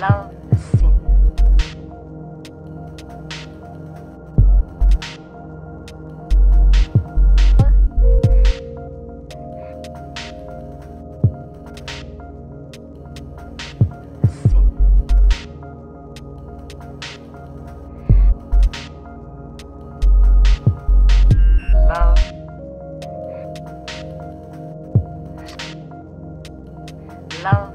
love is sin. Love is sin. Sin is sin. Love is sin.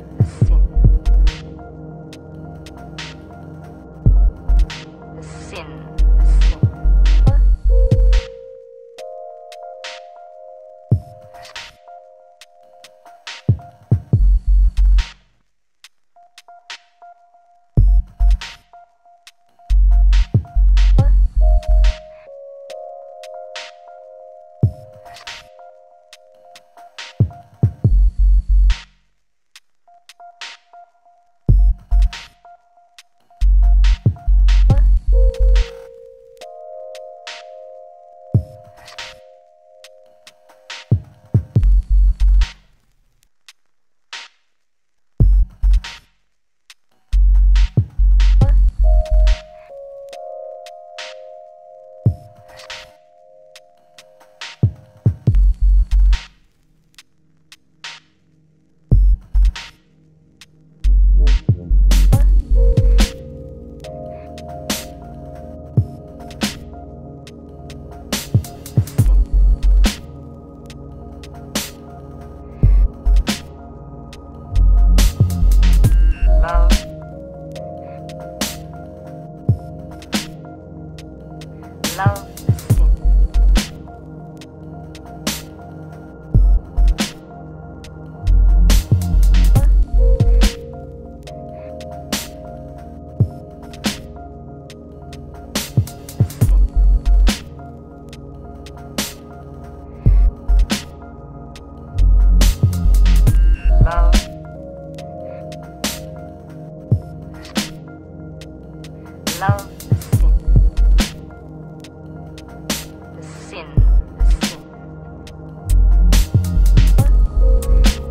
Love.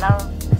Love. Love.